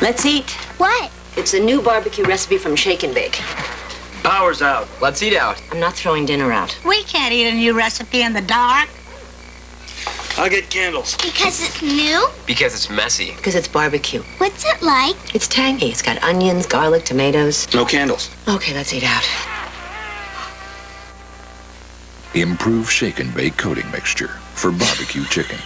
Let's eat. What? It's a new barbecue recipe from Shake and Bake. Power's out. Let's eat out. I'm not throwing dinner out. We can't eat a new recipe in the dark. I'll get candles. Because it's new? Because it's messy. Because it's barbecue. What's it like? It's tangy. It's got onions, garlic, tomatoes. No candles. Okay, let's eat out. Improve Shake and Bake coating mixture for barbecue chicken.